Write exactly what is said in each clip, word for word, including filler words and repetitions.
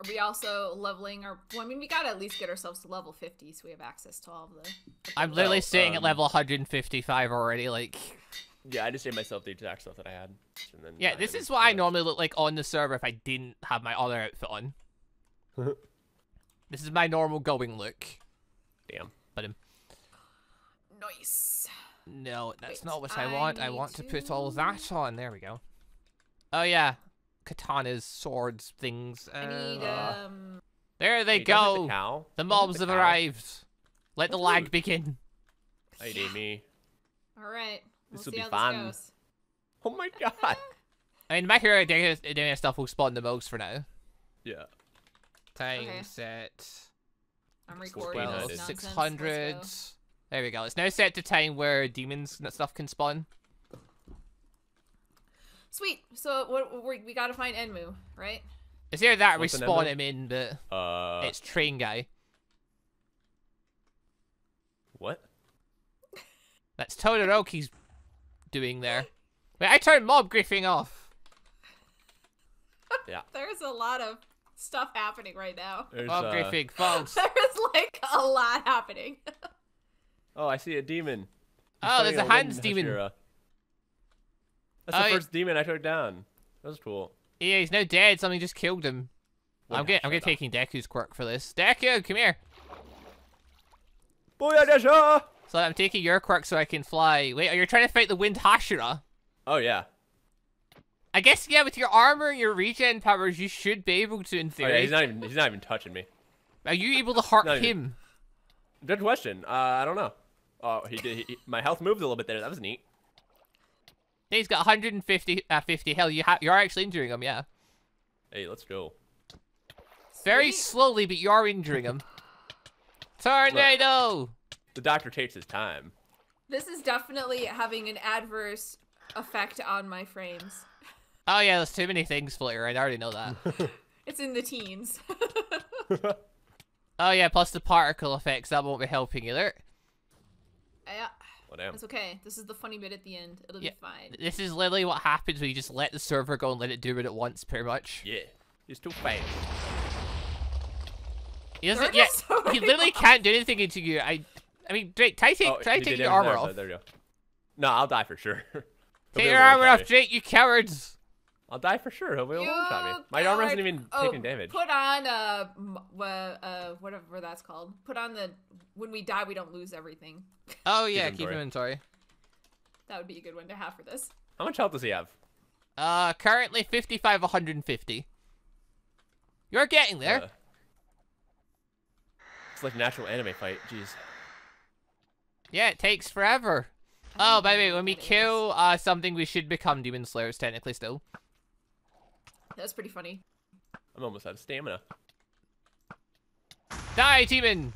Are we also leveling our... Well, I mean, we gotta at least get ourselves to level fifty so we have access to all of the... the I'm literally sitting um, at level one hundred fifty-five already, like... Yeah, I just gave myself the exact stuff that I had. And then yeah, I this is what I normally look like on the server if I didn't have my other outfit on. This is my normal going look. Damn. But him. Nice. No, that's Wait, not what I, I want. I want to... to put all that on. There we go. Oh, yeah. Katanas, swords, things. Uh, I need, um... There they Wait, go. The, cow? the mobs the have cow? arrived. Let the lag begin. Hey, yeah. me. All right. We'll this will be fun. This oh my god. I mean, My Hero Academia stuff will spawn the most for now. Yeah. Time okay. set. I'm recording. Well, six hundred. There we go. It's now set to time where demons and stuff can spawn. Sweet. So what we, we gotta find Enmu, right? It's either that or we spawn him in, but uh... it's train guy. What? That's Todoroki's doing there. Wait, I turned mob griefing off. Yeah. There's a lot of stuff happening right now. There's, mob uh... griefing, folks. There's like a lot happening. Oh, I see a demon. He's oh, there's a hands demon. Hashira. That's oh, the first he... demon I took down. That was cool. Yeah, he's now dead. Something just killed him. Well, I'm getting, I'm getting taking Deku's quirk for this. Deku, come here. Booyah, Desha! So I'm taking your quirk so I can fly. Wait, are you trying to fight the wind Hashira? Oh, yeah. I guess, yeah, with your armor and your regen powers, you should be able to, in theory. Oh, yeah, he's, not even, he's not even touching me. Are you able to hurt him? Even. Good question. Uh, I don't know. Oh, he did. He, he, my health moved a little bit there. That was neat. He's got one hundred fifty. Uh, fifty. Hell, you ha you're actually injuring him, yeah. Hey, let's go. Very Sweet. slowly, but you are injuring him. Tornado! Look. The doctor takes his time. This is definitely having an adverse effect on my frames. Oh yeah, there's too many things floating around. I already know that. It's in the teens. Oh yeah, plus the particle effects. That won't be helping either. Yeah. Well, it's okay. This is the funny bit at the end. It'll yeah. be fine. This is literally what happens when you just let the server go and let it do it at once, pretty much. Yeah. It's too fast. He doesn't yet. Yeah, he literally off. can't do anything into you. I. I mean, Drake, try, take, oh, try to take your armor off. There you go. No, I'll die for sure. Take your armor off, Drake, you cowards! I'll die for sure. He'll be a one-shot me. My armor hasn't even oh, taken damage. Put on, uh, uh, whatever that's called. Put on the, when we die, we don't lose everything. Oh, yeah, keep, keep inventory. That would be a good one to have for this. How much health does he have? Uh, currently fifty-five, one hundred fifty. You're getting there. Uh, it's like an actual anime fight. Jeez. Yeah, it takes forever. Oh, by the way, when we kill uh, something, we should become Demon Slayers, technically, still. That's pretty funny. I'm almost out of stamina. Die, demon!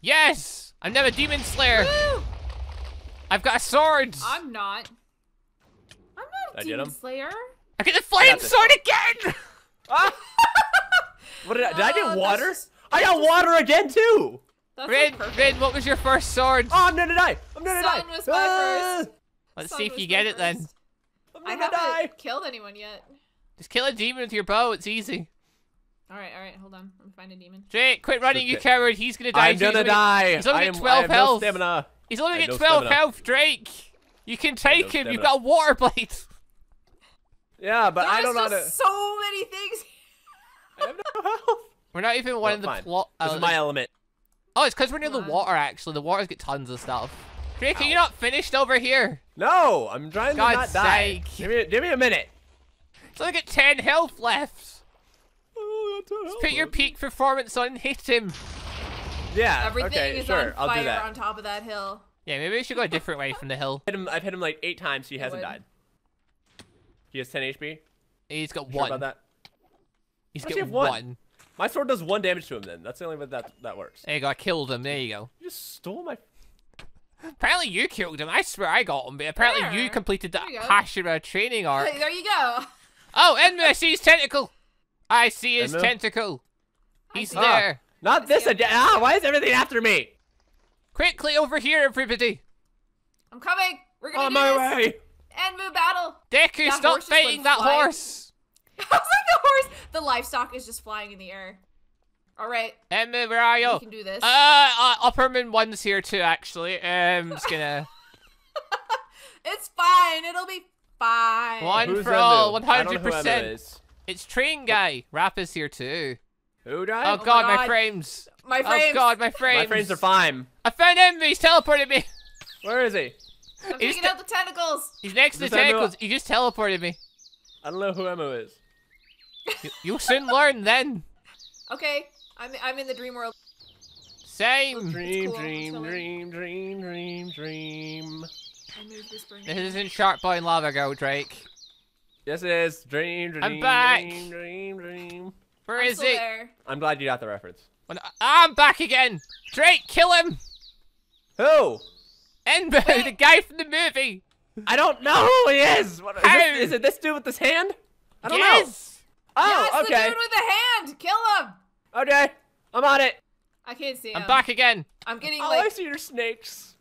Yes! I'm now a Demon Slayer! Woo! I've got a sword! I'm not. I'm not a Demon Slayer. I get the flame sword again! Ah! What did I, did uh, I get water? That's... I got water again, too! Rin, Rin, what was your first sword? Oh, I'm gonna die! I'm gonna Sun die! Was my ah! first. Let's Sun see if you get it first. then. I'm gonna I haven't die. killed anyone yet. Just kill a demon with your bow, it's easy. Alright, alright, hold on. I'm finding a demon. Jake, quit running, okay. you coward! He's gonna die. I'm gonna He's die! He's only at twelve health! No stamina. He's only at no twelve stamina. health, Drake! You can take him, no you've got a water blade! Yeah, but There's I don't know how to... so many things! I have no health! We're not even one no, of the plot... This is my element. Oh, it's because we're near the water, actually. The water's got tons of stuff. Drake, Ow. are you not finished over here? No, I'm trying to not die. God's sake. Give me, give me a minute. It's only got ten health left. Oh, that's Just put your peak performance on and hit him. Yeah, Everything okay, is sure, on I'll do that. on top of that hill. Yeah, maybe we should go a different way from the hill. I've hit him, I've hit him like eight times, so he hasn't died. He has ten H P? He's got one. Sure about that? He's got he one. one. My sword does one damage to him then. That's the only way that that works. There you go, I killed him. There you go. You just stole my... Apparently you killed him. I swear I got him, but apparently there. you completed the you Hashira training arc. There you go. Oh, Enmu, I see his tentacle. I see his Enmu. tentacle. He's see there. Ah, not this again. Ah, why is everything after me? Quickly over here, everybody. I'm coming. We're going to On my this. way. Enmu battle. Deku, that stop fighting that flying. horse. I was like, the horse. The livestock is just flying in the air. All right. Enmu, where are you? We can do this. Uh, Upperman one's here too, actually. Um, I'm just gonna... It's fine. It'll be fine. One Who's for all, one hundred percent. It's Train Guy. Rap is here too. Who died? Oh, oh god, my god, my frames. My frames. Oh god, my frames. My frames are fine. I found Enmu. He's teleported me. Where is he? I'm he's taking out the tentacles. He's next is to the tentacles. Enmu? He just teleported me. I don't know who Enmu is. You, you'll soon learn then. Okay, I'm I'm in the dream world. Same. Dream, cool. dream, dream, dream, dream, dream. I moved this brain. This isn't Shark Boy and Lava Girl, Drake. Yes, it is. Dream, dream. I'm back. Dream, dream, dream. Where I'm is it? There. I'm glad you got the reference. When I, I'm back again. Drake, kill him. Who? Enmu, the guy from the movie. I don't know who he is. What, is, this, is it this dude with this hand? I don't yes. know. Oh, yes, okay. The dude with the hand! Kill him! Okay, I'm on it. I can't see him. I'm back again. I'm getting oh, like... Oh, I see your snakes.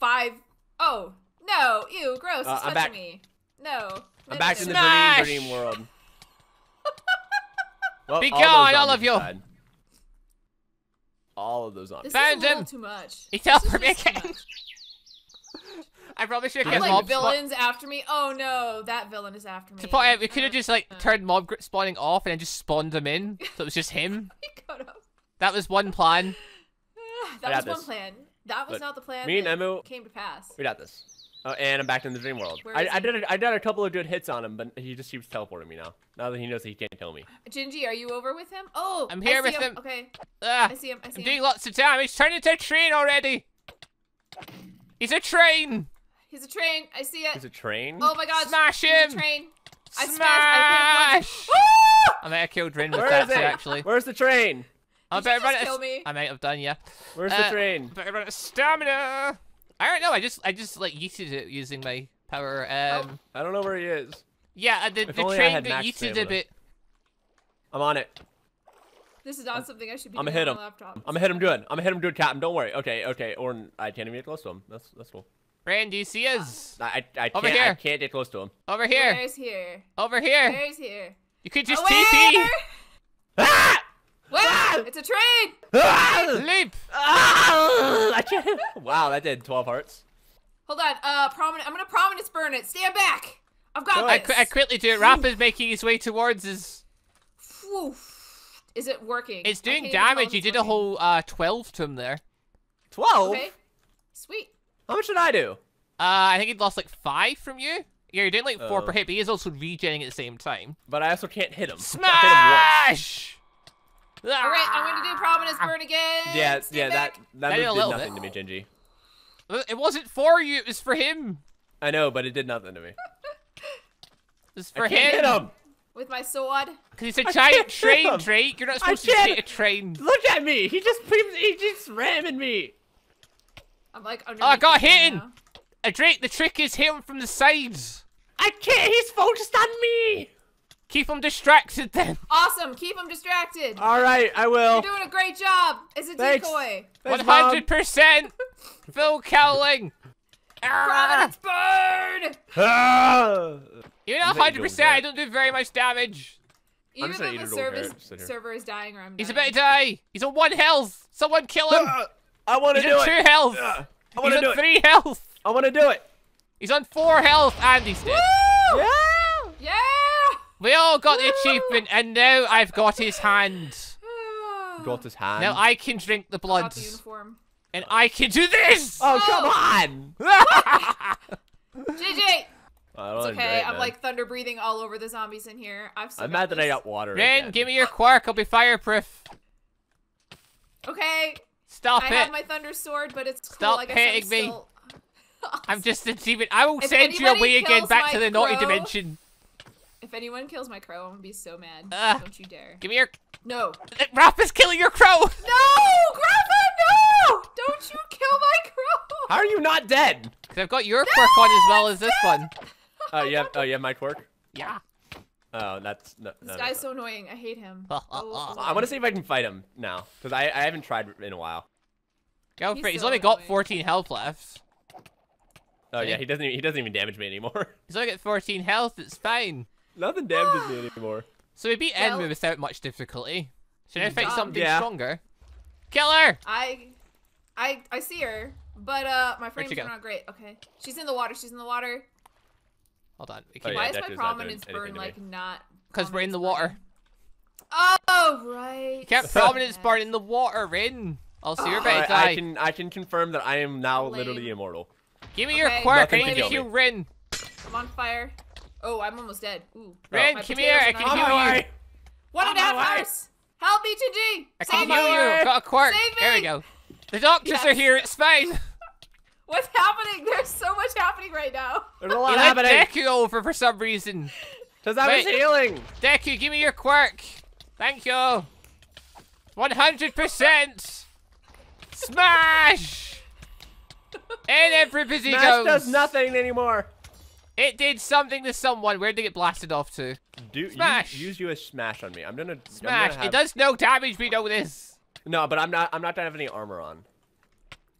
Five... Oh, no. Ew, gross. Uh, it's I'm touching back. me. No. I'm back in the dream, dream world. Well, be gone, all of you. Died. All of those zombies. Found him. Too much. He teleported me again. I probably should have kept like mob villains spot. after me. Oh no, that villain is after me. Support, we could have just like turned mob spawning off and then just spawned him in, so it was just him. That was one plan. that was this. one plan. That was Look, not the plan. Me and Enmu came to pass. We got this. Oh, and I'm back in the dream world. I, I did a, I did a couple of good hits on him, but he just keeps teleporting me now. Now that he knows that he can't kill me. Gingy, are you over with him? Oh, I'm here with him. him. Okay. Uh, I see him. I see I'm him. Doing lots of damage. He's turned into a train already. He's a train. He's a train. I see it. He's a train? Oh my god. Smash him. He's a train. I smash. smash. I, I might have killed Rin with Where that, is it? Too, actually. Where's the train? I better run kill me. I might have done, yeah. Where's uh, the train? Better run out of stamina. I don't know. I just, I just like yeeted it using my power. Um, oh, I don't know where he is. Yeah, the, the train that yeeted a bit. I'm on it. This is not I'm, something I should be I'm doing hit on my laptop. I'm gonna hit him good. I'm gonna hit him good, Captain. Don't worry. Okay, okay. Or I can't even get close to him. That's that's cool. Rand, do you see us? I I, I can't. Over here. I can't get close to him. Over here. Where's here? Over here. Where's here? You could just T P. Ah! Wait! Ah! It's a train. Ah! Leap! Ah! I can't. Wow, that did twelve hearts. Hold on. Uh, prominent. I'm gonna prominence burn it. Stand back. I've got this. I, qu I quickly do it. Raph is making his way towards us. Oof. Is it working? It's doing damage. You did a whole uh, twelve to him there. twelve? Okay. Sweet. How much did I do? Uh, I think he'd lost like five from you. Yeah, you're doing like four uh, per hit, but he is also regenerating at the same time. But I also can't hit him. Smash! All right, I'm going to do Prominence Burn again. Yeah, Stay yeah, back. that, that move did nothing bit. to me, Gingy. It wasn't for you. It was for him. I know, but it did nothing to me. It was for I can't him. hit him. With my sword. Because it's a I giant train, Drake. You're not supposed to take a train. Look at me. He just he just ramming me. I'm like, oh, I got hit him. Uh, Drake, the trick is hit him from the sides. I can't. He's focused on me. Keep him distracted then. Awesome. Keep him distracted. All right, I will. You're doing a great job as a Thanks. decoy. Thanks, one hundred percent. Phil Cowling. Providence burn! Ah. Even at one hundred percent, I don't do very much damage. Even though the service, server is dying or I'm dying. He's about to die. He's on one health. Someone kill him. Uh, I want to do it. He's on two health. Uh, I he's do on it. three health. I want to do it. He's on four health and he's dead. Woo! Yeah! Yeah! We all got Woo! the achievement and now I've got his hand. Got his hand. Now I can drink the blood. I got the uniform. And I can do this! Oh, come oh. on! G G! It's okay, I'm like thunder breathing all over the zombies in here. I've I'm mad this. that I got water Rin, again. give me your Quirk, I'll be fireproof. Okay. Stop I it. I have my thunder sword, but it's Stop cool. Like hitting I'm me. Still... I'm just a demon. I will if send you away again back to the crow, naughty dimension. If anyone kills my crow, I'm gonna be so mad. Uh, Don't you dare. Give me your... No. Raph is killing your crow! No! Grappa, no! Don't you kill my crow! How are you not dead? Because I've got your no, quirk on as well as this dead. one. Oh, you have, oh, you have my quirk? Yeah. Oh, that's... No, this no, guy's no. so annoying. I hate him. oh, oh, oh. I want to see if I can fight him now. Because I, I haven't tried in a while. Go for it. He's only annoying. got fourteen health left. Oh, yeah. He doesn't even, he doesn't even damage me anymore. He's only got fourteen health. It's fine. Nothing damages me anymore. So we beat well, Enmu without much difficulty. Should I fight um, something yeah. stronger? Kill her! I, I, I see her, but uh, my frames are not great. Okay, she's in the water. She's in the water. Hold on. We oh, yeah, Why is my prominence burn like not? Because we're in the water. Burn. Oh right. You can't prominence yeah. burn in the water, Rin. I'll see your back. I can I can confirm that I am now Lame. literally immortal. Give me okay. your quirk. Nothing I need to heal Rin. I'm on fire. Oh, I'm almost dead. Ooh. Rin, oh, come here. I can heal you. Way. One and a half hours. Help me, G G. I can heal you. I've got a quirk. There we go. The doctors yes. are here. It's fine. What's happening? There's so much happening right now. There's a lot happening. Deku over for some reason. Because I was healing. Deku, give me your quirk. Thank you. one hundred percent. Smash! And everybody Smash goes. Does nothing anymore. It did something to someone. Where did it get blasted off to? Do, smash. Use, use you as smash on me. I'm gonna smash. I'm gonna have... It does no damage. We know this. No, but I'm not. I'm not gonna have any armor on.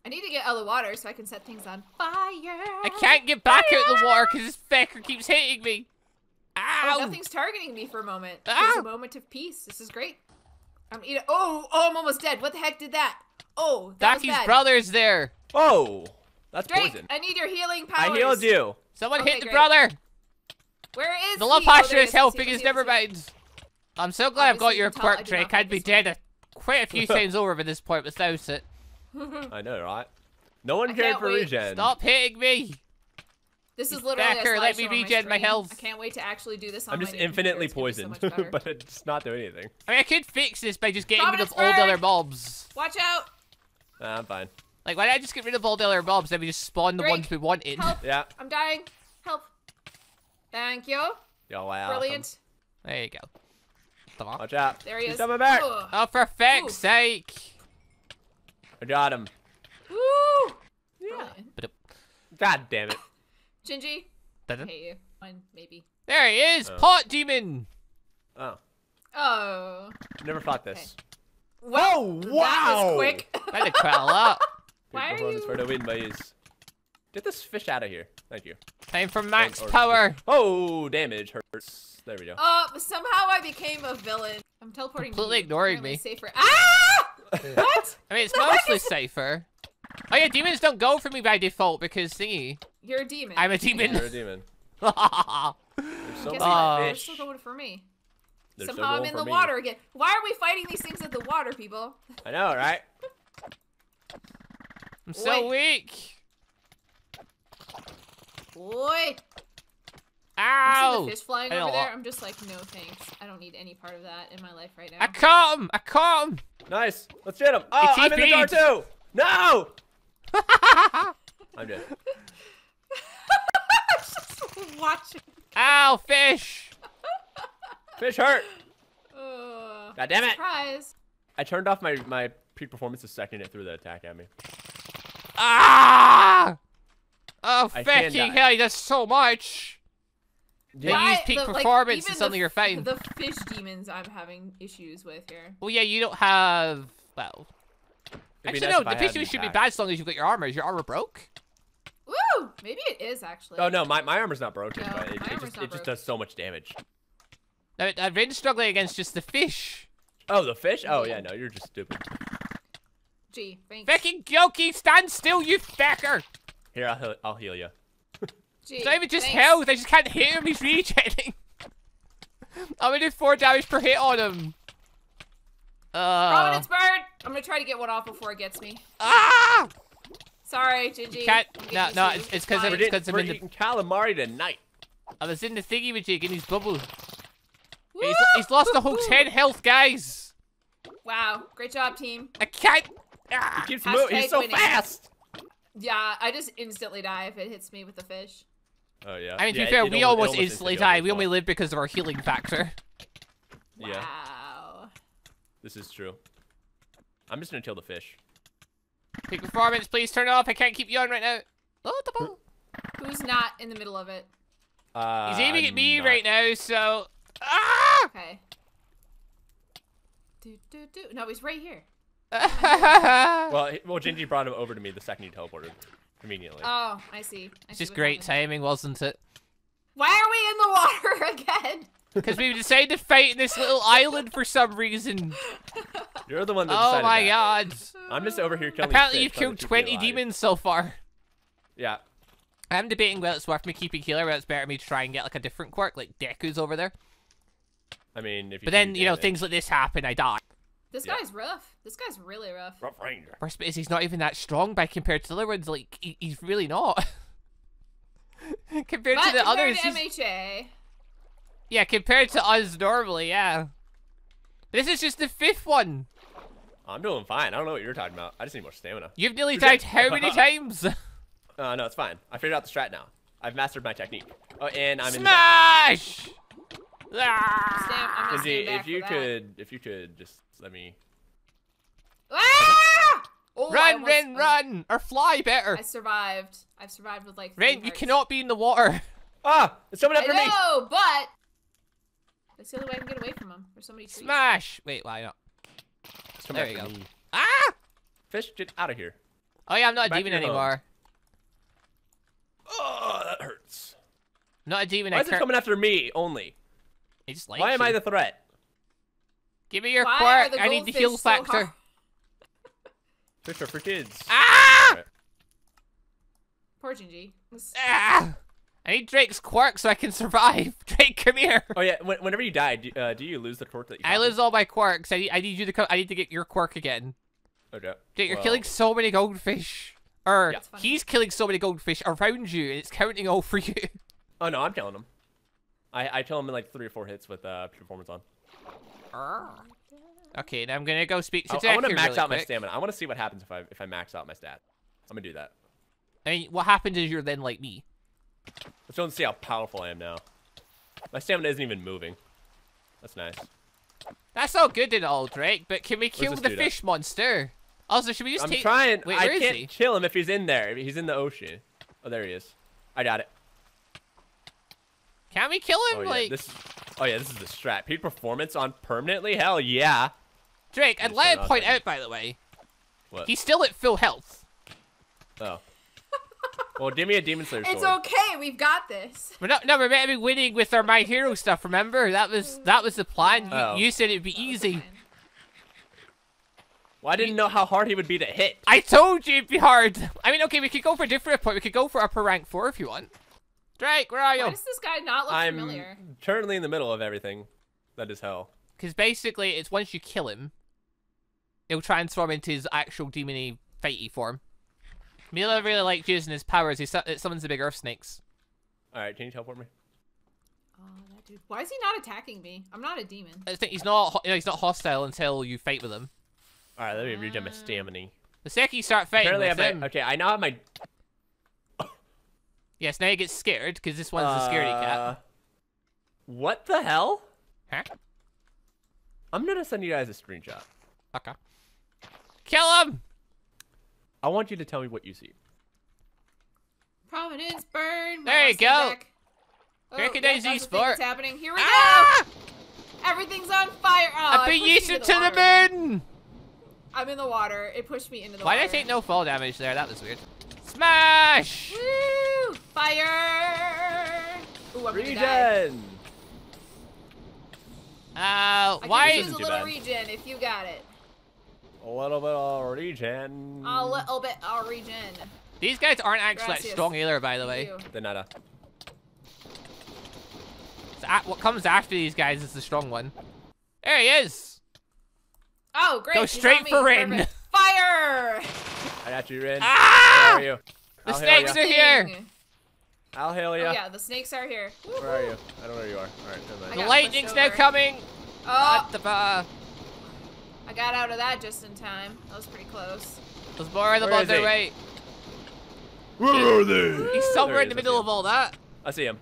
I need to get out of the water so I can set things on fire. I can't get back fire. out of the water because this fecker keeps hitting me. Ow! Oh, nothing's targeting me for a moment. There's a moment of peace. This is great. I'm eating. Oh, oh, I'm almost dead. What the heck did that? Oh, that Daki's brother's there. Oh, that's Drake, poison. I need your healing powers. I healed you. Someone okay, hit the great. brother. Where is the love Hashira oh, is helping his nevermind. I'm so glad Obviously I've got your quirk, you Drake. I'd be dead a, quite a few times over at this point without it. I know, right? No one I cared for wait. regen. Stop hitting me. This is literally Backer, a let me regen my, my health. I can't wait to actually do this on I'm just my infinitely poisoned, so but it's not doing anything. I mean, I could fix this by just getting Providence rid of all the other mobs. Watch out. Nah, I'm fine. Like, why don't I just get rid of all the other mobs, then we just spawn Drake, the ones we wanted? Help. Yeah. I'm dying. Help. Thank you. Yo, wow. Brilliant. Awesome. There you go. Come on. Watch out. There he He's is. coming back. Ooh. Oh, for feck's sake. I got him. Woo! Yeah. God damn it. Gingy, I hate you. Mine, maybe. There he is! Oh. Pot demon! Oh. Oh. Never fought this. Okay. Well, oh, wow! That was quick. That did quite a lot. Why are you... For the win, boys. Get this fish out of here. Thank you. Time for max or, or, power. Oh, damage hurts. There we go. Oh, uh, somehow I became a villain. I'm teleporting. Completely you. ignoring me. Safer. Ah! What? I mean, it's no, mostly is... safer. Oh yeah, demons don't go for me by default because thingy. You're a demon. I'm a demon. You're a demon. They're so uh, they're still going for me. They're Somehow I'm in the me. water again. Why are we fighting these things in the water, people? I know, right? I'm so Wait. weak. Boy. Ow! I'm seeing the fish flying over there. I'm just like, no thanks. I don't need any part of that in my life right now. I caught him! I caught him! Nice. Let's get him. Oh, I'm in the car too. No! I'm dead. Just watching. Ow, fish! Fish hurt. Uh, God damn it! Surprise. I turned off my my peak performance the second it threw the attack at me. Ah! Oh, fucking hell! He does so much. They yeah, use peak the, performance like, and suddenly the, you're fine. The fish demons I'm having issues with here. Well, yeah, you don't have... Well... It'd actually, nice no, the fish demons should be bad as long as you've got your armor. Is your armor broke? Woo! Maybe it is, actually. Oh, no, my, my armor's not broken, no, but it, it, just, it just does so much damage. No, I've been struggling against just the fish. Oh, the fish? Oh, yeah, no, you're just stupid. Gee, thanks. Fucking Gyoki, stand still, you fecker! Here, I'll, I'll heal you. Gee, it's not even just thanks. health, I just can't hit him, he's regenerating. I'm gonna do four damage per hit on him. Uh, Providence bird! I'm gonna try to get one off before it gets me. Ah! Sorry, Gingy. Can't, no, no, it's because I'm, it's I'm in the- calamari tonight. I was in the thingy-majig in his bubble. Woo! He's, he's lost the whole ten health, guys. Wow, great job, team. I can't- ah, he keeps moving, he's so winning. fast! Yeah, I just instantly die if it hits me with the fish. Oh, yeah. I mean, to yeah, be fair, we almost, almost instantly die. Almost we only live because of our healing factor. Wow. Yeah. This is true. I'm just gonna kill the fish. Peak performance, please turn off. I can't keep you on right now. Oh, the ball. Who's not in the middle of it? Uh, He's aiming at me not. right now, so... Ah! Okay. Do, do, do. No, he's right here. well, well, Gingy brought him over to me the second he teleported, immediately. Oh, I see. I it's see just great happened. timing, wasn't it? Why are we in the water again? Because we decided to fight in this little island for some reason. You're the one that decided. Oh my that. God. I'm just over here killing Apparently fish, you've killed twenty demons so far. Yeah. I'm debating whether it's worth me keeping healer, whether it's better me to try and get like a different quirk, like Deku's over there. I mean, if you But then, you know, it. things like this happen, I die. This yeah. guy's rough. This guy's really rough. Rough Ranger. Worst bit is he's not even that strong by compared to the other ones. Like, he, he's really not. compared but to the compared others. To M H A. Yeah, compared to us normally, yeah. This is just the fifth one. I'm doing fine. I don't know what you're talking about. I just need more stamina. You've nearly died how many times? Uh, no, it's fine. I figured out the strat now. I've mastered my technique. Oh, and I'm Smash! in- Smash! Ah! Izzy, if you could, that. if you could, just let me. Ah! Oh, run, almost, Rin, um, run, or fly better. I survived. I've survived with like. Rin, you cannot be in the water. Ah, it's someone after me. No, but that's the only way I can get away from him. There's so many trees. Smash! Wait, why not? There you go. Me. Ah! Fish, get out of here. Oh yeah, I'm not Back a demon anymore. Home. Oh, that hurts. Not a demon. Why is it coming after me only? Why you. am I the threat? Give me your Why quirk. I need the heal so factor. Hard? Fish are for kids. Ah! Right. Poor Gingy. Ah! I need Drake's quirk so I can survive. Drake, come here. Oh yeah. When, whenever you die, do, uh, do you lose the quirk that you? I lose all my quirks. I need, I need you to come. I need to get your quirk again. Okay. Jake, you're well. killing so many goldfish. Or yeah. he's killing so many goldfish around you, and it's counting all for you. Oh no, I'm killing them. I, I kill him in like three or four hits with uh, performance on. Okay, now I'm gonna go speak to Deku. I, I want to max really out quick. my stamina. I want to see what happens if I if I max out my stat. I'm gonna do that. I mean, what happens is you're then like me. Let's don't see how powerful I am now. My stamina isn't even moving. That's nice. That's all good and all, Drake. But can we kill the fish up? monster? Also, should we just I'm take? I'm trying. Wait, I where can't is he? kill him if he's in there. He's in the ocean. Oh, there he is. I got it. Can we kill him? Oh yeah, like... this... oh, yeah this is the strat. Peak performance on permanently? Hell yeah. Drake, I'd like to point out, by the way, what? he's still at full health. Oh. Well, give me a Demon Slayer sword. It's okay. We've got this. We're not, no, we're meant to be winning with our My Hero stuff, remember? That was that was the plan. Oh. You, you said it'd be easy. Well, I didn't know how hard he would be to hit. I told you it'd be hard. I mean, okay, we could go for a different point. We could go for upper rank four if you want. Drake, where are you? Why does this guy not look I'm familiar? I'm currently in the middle of everything. That is hell. Because basically, it's once you kill him, he'll transform into his actual demon-y, fighty form. Mila really likes using his powers. He su it summons the big earth snakes. Alright, can you teleport me? Oh, that dude. Why is he not attacking me? I'm not a demon. I think he's not, you know, he's not hostile until you fight with him. Alright, let me uh... read my stamina. The second you start fighting Apparently with I him... Okay, I now have my... Yes, now he gets scared, because this one's uh, a scaredy cat. What the hell? Huh? I'm going to send you guys a screenshot. Okay. Kill him! I want you to tell me what you see. Providence burn. There you go. Crack-a-daisies for it. happening. Here we ah! go. Everything's on fire. Oh, I've been used to the, the moon. I'm in the water. It pushed me into the Why water. Why did I take no fall damage there? That was weird. Smash! Woo! Fire! Ooh, I'm regen! Uh, why is a little regen if you got it? A little bit of regen. A little bit of regen. These guys aren't actually that strong either, by the way. They're nada. So, uh, what comes after these guys is the strong one. There he is! Oh, great! Go straight for Rin! Fire! I got you, Rin. Ah! Where are you? The I'll snakes are here. I'll heal you. Oh, yeah, the snakes are here. Where are you? I don't know where you are. All right, the lightning's now coming. Oh. The I got out of that just in time. That was pretty close. Those bar the ball their way. Where are they? He's somewhere he in the middle of all that. I see him.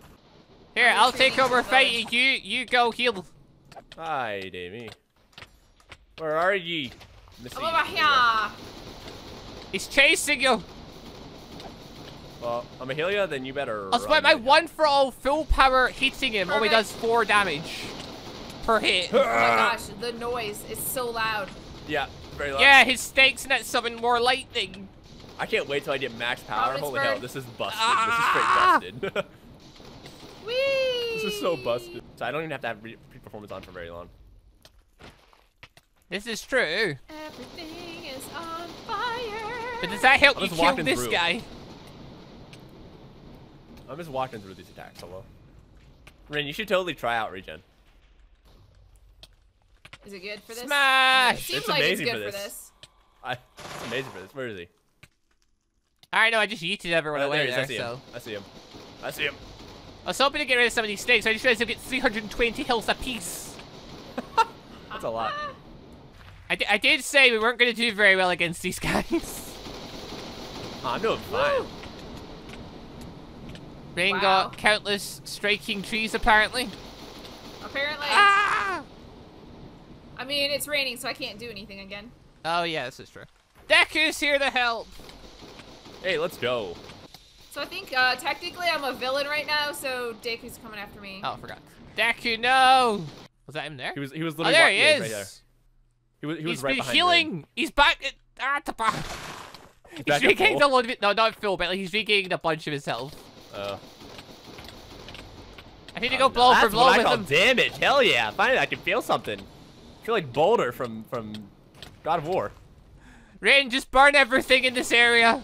Here, I'll take over fighting you. You go heal. Hi, Davey. Where are ye? I'm over here. He's chasing you. Well, I'm a heal you, then you better. I'll spend my one for all full power hitting him. Perfect. Only does four damage per hit. Oh my gosh, the noise is so loud. Yeah, very loud. Yeah, his stakes and that summon more lightning. I can't wait till I get max power. Providence Holy bird. hell, this is busted. Ah. This is straight busted. Whee! This is so busted. So I don't even have to have pre-performance on for very long. This is true. Everything is on fire. But does that help I'm you kill this through. guy? I'm just walking through these attacks alone. Rin, you should totally try out regen. Is it good for this? Smash! It it's like amazing it's good for this. For this. I, it's amazing for this. Where is he? I know, I just yeeted everyone oh, away there. there I, see so. I see him. I see him. I was hoping to get rid of some of these snakes, so I just realized they'll get three hundred twenty health apiece. That's a lot. I, d I did say we weren't going to do very well against these guys. Oh, I'm doing fine. Rain wow. got countless striking trees, apparently. Apparently. Ah! I mean, it's raining, so I can't do anything again. Oh, yeah, this is true. Deku's here to help. Hey, let's go. So I think, uh, technically I'm a villain right now, so Deku's coming after me. Oh, I forgot. Deku, no! Was that him there? He was, he was literally oh, there he is. Right there. He was, he was He's right been healing! Him. He's back at, ah, the back. He's, he's regained a lot of it. No, not full, but like, he's regained a bunch of his health. Uh, I need to go um, blow for blow what with I call him. Damage, hell yeah! Finally, I can feel something. I feel like Boulder from from God of War. Rain, just burn everything in this area.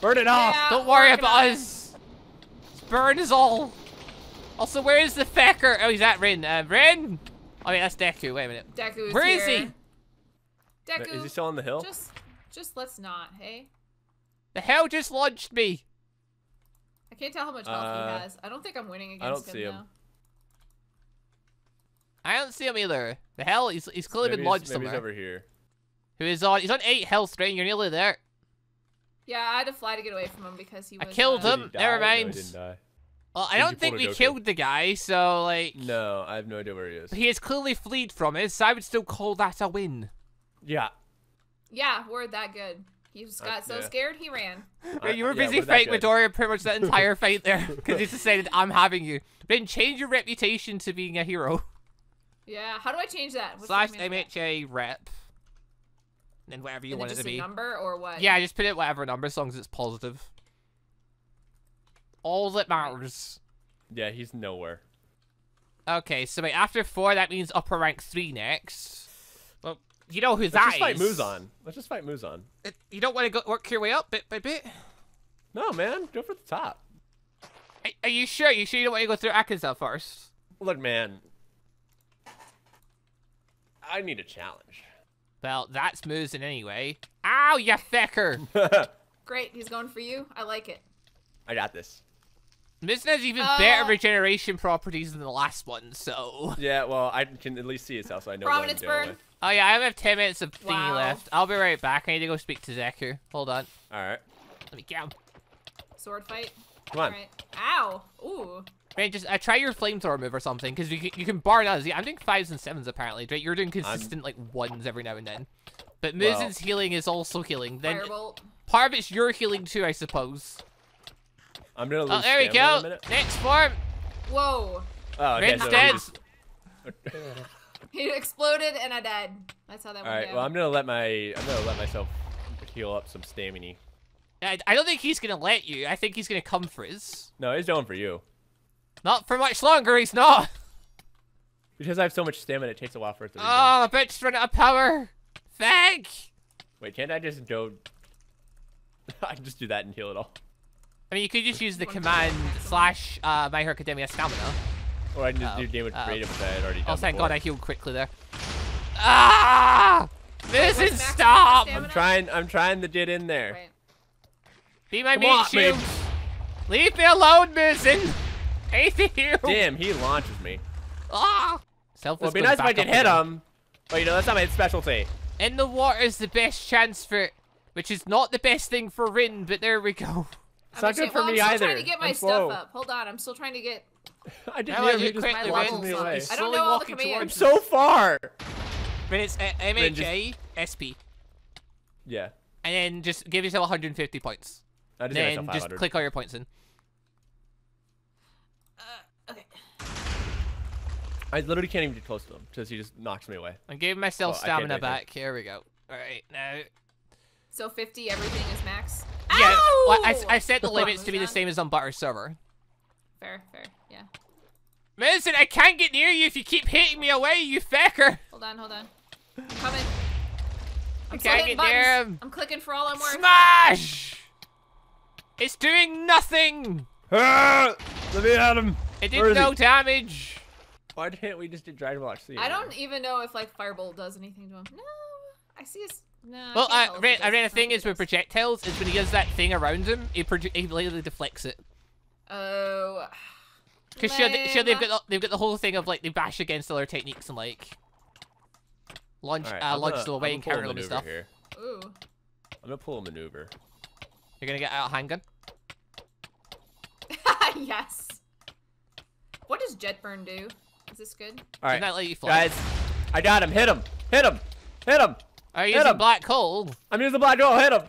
Burn it off. Yeah, Don't worry about it. us. Just burn is all. Also, where is the fecker? Oh, he's at Rain. Uh, Rain. Oh yeah, that's Deku. Wait a minute. Deku. Where is here. he? Deku. Is he still on the hill? Just, just let's not. Hey. The hell just launched me. I can't tell how much health uh, he has. I don't think I'm winning against I don't him, see him. Though. I don't see him either. The hell, he's, he's clearly maybe been lodged somewhere. He's over here. Who is on? He's on eight health, Rain. You're nearly there. Yeah, I had to fly to get away from him because he was... I killed uh, him. Never mind. No, well, I don't think we killed the guy, so like... No, I have no idea where he is. But he has clearly fled from us, so I would still call that a win. Yeah. Yeah, we're that good. He just got uh, so yeah. scared, he ran. Uh, you were busy yeah, fighting Midoriya pretty much that entire fight there. Because he decided, I'm having you. Then change your reputation to being a hero. Yeah, how do I change that? What's Slash M H A rep. And then whatever you and want it to be. Number or what? Yeah, just put it whatever number, as long as it's positive. All that matters. Yeah, he's nowhere. Okay, so wait, after four, that means upper rank three next. Well... You know who Let's that is. Let's just fight Muzan. Let's just fight Muzan. It, you don't want to go work your way up bit by bit? No, man. Go for the top. Are, are you sure? You sure you don't want to go through Akaza first? Look, man. I need a challenge. Well, that's Muzan anyway. Ow, you fecker. Great. He's going for you. I like it. I got this. Muzan has even uh, better regeneration properties than the last one, so... Yeah, well, I can at least see his house, so I know Providence what I'm doing burn. With. Oh yeah, I only have ten minutes of thingy wow. left. I'll be right back. I need to go speak to Deku. Hold on. Alright. Let me get him. Sword fight. Come on. All right. Ow. Ooh. Man, just uh, try your flamethrower move or something, because you can, you can burn us. Yeah, I'm doing fives and sevens apparently. Right? You're doing consistent I'm... like ones every now and then. But Muzan's well, healing is also healing. Then firebolt. Part of it's your healing too, I suppose. I'm gonna lose. Oh, there we go. In a minute. Next form. Whoa. Oh, okay. Rin's so dead. Just... He exploded and I died. That's how that went. All right. Down. Well, I'm gonna let my I'm gonna let myself heal up some stamina. I, I don't think he's gonna let you. I think he's gonna come for us. No, he's going for you. Not for much longer. He's not. Because I have so much stamina, it takes a while for it to. Oh, the bitch ran out of power. Thank. Wait, can't I just go? I can just do that and heal it all. I mean, you could just use the command slash uh, My Hero Academia stamina. Or I can just uh -oh. do damage creative uh -oh. that I had already done. Oh, thank before. God I healed quickly there. Ah! This is stop! I'm trying, I'm trying to get in there. Right. Be my meat shield. Leave me alone, Muzan. Damn, he launches me. Ah! Well, it'd be nice if I could hit him. But you know, that's not my specialty. In the water is the best chance for it, which is not the best thing for Rin, but there we go. It's I'm not good say, for well, me I'm still either. Trying to get my I'm stuff slow. Up. Hold on, I'm still trying to get. I didn't hear you just my levels me away. I don't know all the commands. I'm so far. But it's uh, M H A, just... S P. Yeah. And then just give yourself one hundred fifty points. I just and then just click all your points in. Uh, okay. I literally can't even get close to him because he just knocks me away. I'm giving myself oh, stamina back. Here we go. All right, now. So fifty, everything is max. Yeah, well, I, I set the limits to be the same as on Butter server. Fair, fair, yeah. Listen, I can't get near you if you keep hitting me away, you fecker. Hold on, hold on. I'm coming. I'm I can't get buttons. near him. I'm clicking for all I'm worth. Smash! It's doing nothing. Ah, let me at him. It did no he? damage. Why didn't we just do Dragon Ball X C? I don't even know if like Fireball does anything to him. No, I see his. No. Well, I, I read. I read a thing is with projectiles is when he does that thing around him, he he literally deflects it. Oh. Because sure, they, sure, they've got the, they've got the whole thing of like they bash against all their techniques and like launch right, uh, launch the away and counter them and stuff. Here. Ooh. I'm gonna pull a maneuver. You're gonna get out handgun. Yes. What does jet burn do? Is this good? All right, not let you fly. Guys, I got him. Hit him. Hit him. Hit him. Are you using black coal? I'm using black coal. Hit him.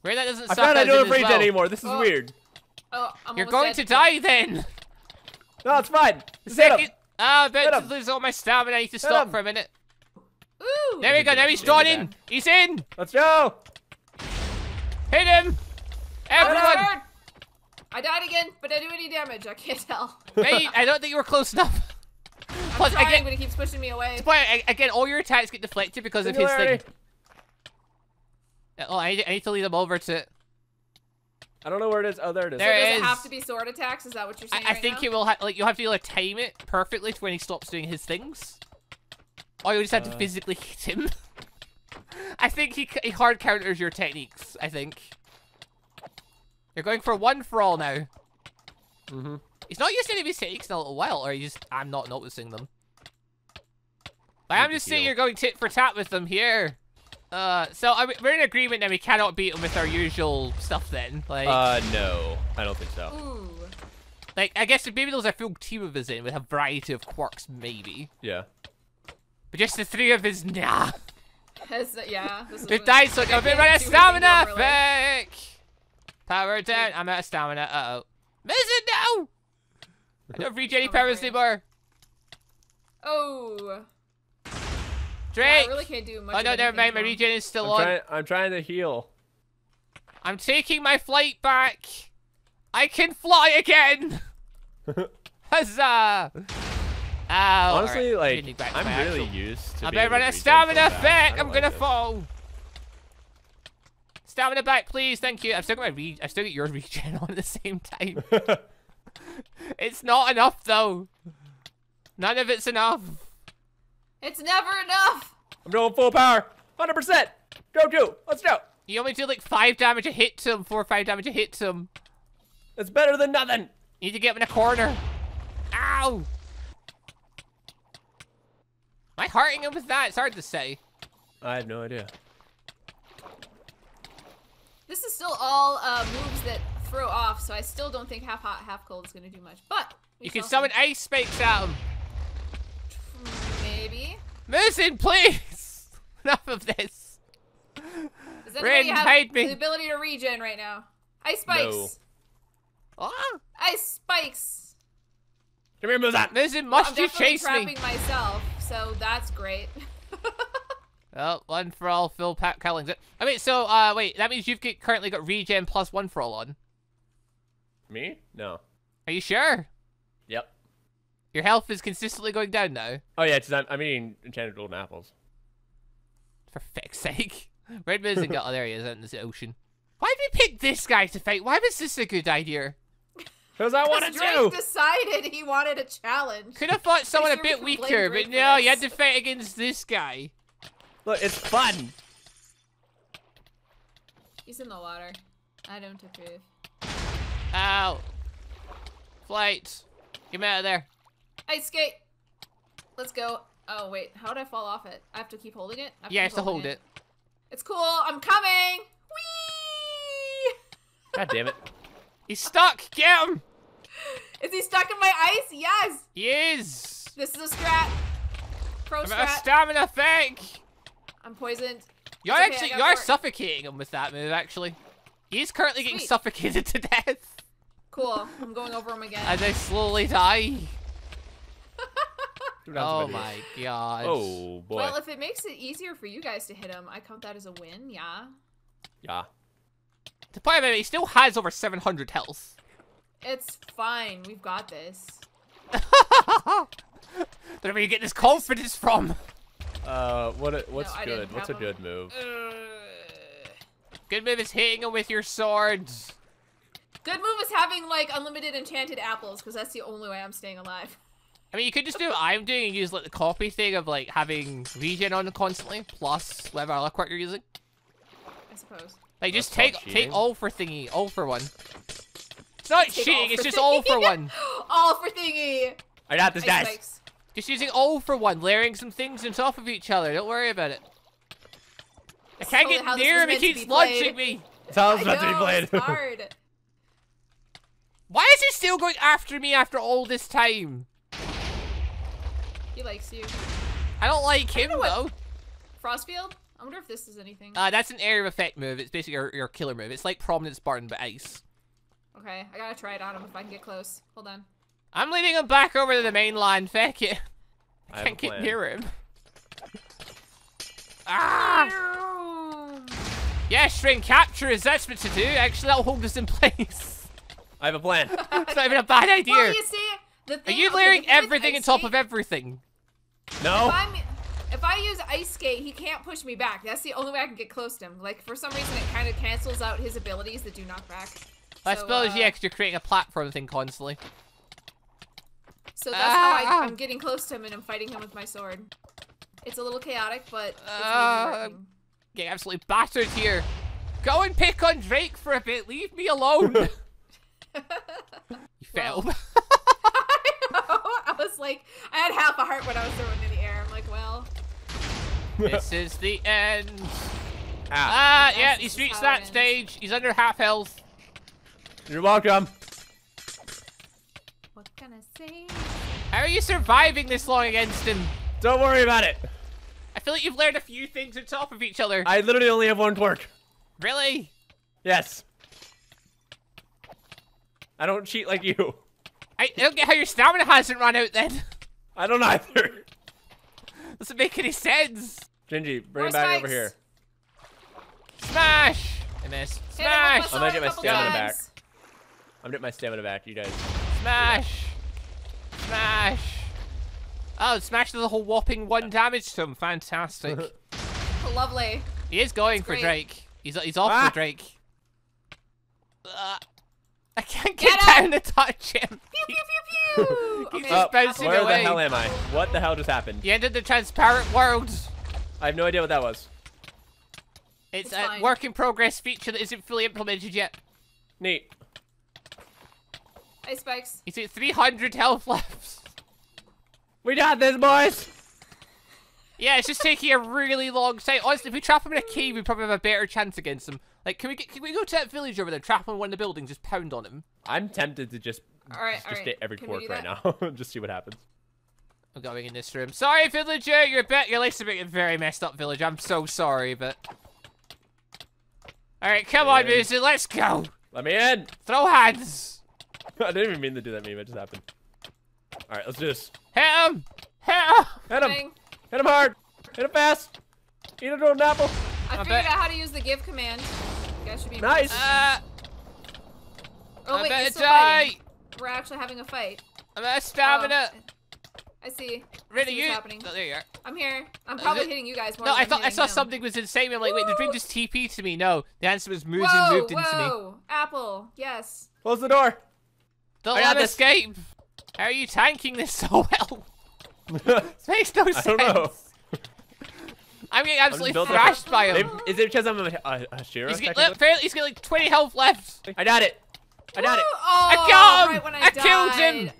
Where that doesn't. I'm not doing rage anymore. This is oh. weird. Oh, I'm You're going dead. to die then. No, it's fine. Second. Ah, oh, about to lose all my stamina. I need to stop for a minute. Ooh. There we go. Now he's drawn in. Back. He's in. Let's go. Hit him. Everyone. I died again, but I do any damage. I can't tell. Wait, I don't think you were close enough. I'm Plus, trying, again, but he keeps pushing me away. Why, again, all your attacks get deflected because of his thing. Oh, I need, I need to lead him over to... I don't know where it is. Oh, there it is. There so does it is. have to be sword attacks? Is that what you're saying I, I right think now? You will ha like, you'll have to like, time it perfectly to when he stops doing his things. Or you'll just have uh. to physically hit him. I think he, he hard counters your techniques, I think. You're going for one for all now. Mm-hmm. He's not used to any of his techniques in a little while, or he's just, I'm not noticing them. Like, I'm just saying you're going tit for tat with them here. Uh, so I, we're in agreement that we cannot beat him with our usual stuff then. Like, uh, no, I don't think so. Ooh. Like, I guess maybe there's a full team of us in with a variety of quirks, maybe. Yeah. But just the three of us, nah. Has, yeah. We've died so good. We're out of stamina, fuck! Power down. I'm out of stamina. Uh oh. Miss it now! I don't reach any powers anymore. Oh. Drake! Yeah, I really can't do much. Oh no, never mind. My regen is still I'm on. Trying, I'm trying to heal. I'm taking my flight back. I can fly again! Huzzah! Oh, honestly, right. like, I'm really actual. used to I'm gonna run out of stamina. Feck! I'm like gonna it. fall. Stamina back, please. Thank you. I've still got my re I've still got your regen on at the same time. It's not enough, though. None of it's enough. It's never enough. I'm doing full power. one hundred percent. Go, go. Let's go. You only do like five damage a hit to him, four or five damage a hit to him. That's better than nothing. You need to get him in a corner. Ow. Am I hurting him with that? It's hard to say. I have no idea. This is still all uh, moves that throw off, so I still don't think half hot, half cold is going to do much. But you can summon ice spikes out. Maybe. Muzan, please. Enough of this. Does anybody have the ability to regen right now? Ice spikes. No. Oh. Ice spikes. Come here, Muzan. Muzan, must well, you chase me? I'm definitely trapping myself, so that's great. Oh, one for all, Phil Pat Cowlings. I mean, so, uh, wait, that means you've get, currently got regen plus one for all on. Me? No. Are you sure? Yep. Your health is consistently going down now. Oh, yeah, it's not, I'm eating enchanted golden apples. For feck's sake. Red Muzan got, oh, there he is, out in the ocean. Why did we pick this guy to fight? Why was this a good idea? Because I wanted to! Drake decided he wanted a challenge. Could have fought someone a bit weaker, but no, you had to fight against this guy. Look, it's fun. He's in the water. I don't approve. Ow. Flight. Get me out of there. Ice skate. Let's go. Oh, wait. How did I fall off it? I have to keep holding it? I yeah, I have to hold it. it. It's cool. I'm coming. Whee! God damn it. He's stuck. Get him. Is he stuck in my ice? Yes. He is. This is a strat. Pro I'm strat. I'm stamina fake. I'm poisoned. You're okay, actually you're work. suffocating him with that move. Actually, he's currently Sweet. getting suffocated to death. Cool. I'm going over him again. As I slowly die. Oh my god. Oh boy. Well, if it makes it easier for you guys to hit him, I count that as a win. Yeah. Yeah. The point is, he still has over seven hundred health. It's fine. We've got this. Don't know where you get this confidence from. Uh, what? What's no, good? What's a them. good move? Uh, good move is hitting him with your swords. Good move is having like unlimited enchanted apples, because that's the only way I'm staying alive. I mean, you could just do what I'm doing and use like the copy thing of like having regen on constantly plus whatever other quirk you're using. I suppose. Like just that's take take all for thingy, all for one. It's not cheating, it's just thingy. all for one. all for thingy. I got this, guys. Nice. Just using all for one, layering some things on top of each other. Don't worry about it. I can't get near him. He keeps launching me. That's how it's meant to be played. It's hard. Why is he still going after me after all this time? He likes you. I don't like him, though. Frostfield? I wonder if this is anything. Uh, that's an area of effect move. It's basically your, your killer move. It's like Prominence Burn, but ice. Okay, I gotta try it on him if I can get close. Hold on. I'm leading him back over to the mainland, feck it. I, I can't get near him. Ah! Yeah, string capture is that's what to do. Actually, that'll hold us in place. I have a plan. It's not even a bad idea. Well, you see, the thing Are you layering okay, everything on top skate? of everything? No. If, I'm, if I use Ice Skate, he can't push me back. That's the only way I can get close to him. Like, for some reason, it kind of cancels out his abilities that do knock back. I so, suppose, uh, yeah, because you're creating a platform thing constantly. So that's ah. how I, I'm getting close to him and I'm fighting him with my sword. It's a little chaotic, but it's uh, getting absolutely battered here. Go and pick on Drake for a bit. Leave me alone. You well, failed. I know. I was like, I had half a heart when I was throwing in the air. I'm like, well. This is the end. Ah, ah yeah, he's reached that stage. He's under half health. You're welcome. What can I say? How are you surviving this long against him? Don't worry about it. I feel like you've learned a few things on top of each other. I literally only have one quirk. Really? Yes. I don't cheat like you. I don't get how your stamina hasn't run out then. I don't either. Doesn't make any sense. Gingy, bring More it back spikes. over here. Smash! I missed. Smash! Hey, I'm gonna get my stamina times. back. I'm getting my stamina back, you guys. Smash! Smash! Oh, Smash does a whole whopping one damage to him. Fantastic. Lovely. He is going That's for great. Drake. He's he's off ah. for Drake. Uh, I can't get, get down to touch him. Pew pew pew pew. He's okay. just bouncing oh, where away. Where the hell am I? What the hell just happened? You entered the transparent world. I have no idea what that was. It's, it's a fine. work in progress feature that isn't fully implemented yet. Neat. Hey, Spikes. He's at three hundred health left. We got this, boys. Yeah, it's just taking a really long time. Honestly, if we trap him in a cave, we probably have a better chance against him. Like, can we get, can we go to that village over there, trap him in one of the buildings, just pound on him? I'm tempted to just all right, just, all right. just get every quirk right now, just see what happens. I'm going in this room. Sorry, villager, your bet your legs are making a very messed up village. I'm so sorry, but all right, come on, Muzan, let's go. Let me in. Throw hands. I didn't even mean to do that meme, it just happened. Alright, let's do this. Hit him! Hit him! Hit him! Dang. Hit him hard! Hit him fast! Eat a golden apple! I, I figured bet. out how to use the give command. You guys should be nice! Uh, oh I'm wait, it's still die. fighting. We're actually having a fight. I'm at stamina! Oh. I see. Really, you? Oh, there you are. I'm here. I'm probably hitting you guys more No, than I thought I saw him. something was insane. I'm like, wait, the drink just T P'd to me. No, the answer was Muzan whoa, moved whoa. into me. Whoa! Apple, yes. Close the door! Don't I let him escape! How are you tanking this so well? This makes no sense! I don't know. I'm getting absolutely I'm thrashed by him. Maybe, is it because I'm a Hashira? He's, he's got like twenty health left! I got it! I got it! Oh, I got him! Right I, I killed him!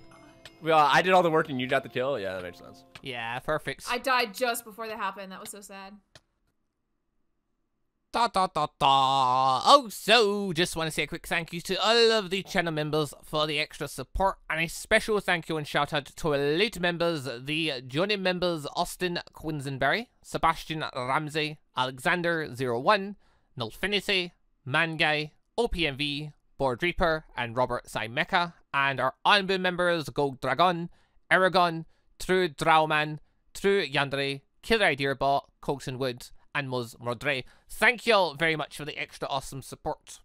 Well, I did all the work and you got the kill? Yeah, that makes sense. Yeah, perfect. I died just before that happened. That was so sad. Da, da, da, da. Oh, so just want to say a quick thank you to all of the channel members for the extra support, and a special thank you and shout out to elite members, the Johnny members, Austin Quinzenberry, Sebastian Ramsey, Alexander zero one, Nullfinity, Mangai, O P M V, Board Reaper, and Robert Simeka, and our Enmu members, GoldDragon, Aragon, True Drauman, True Yandere, Killer Deerbot, Colson Wood, and Moz Mordre. Thank you all very much for the extra awesome support.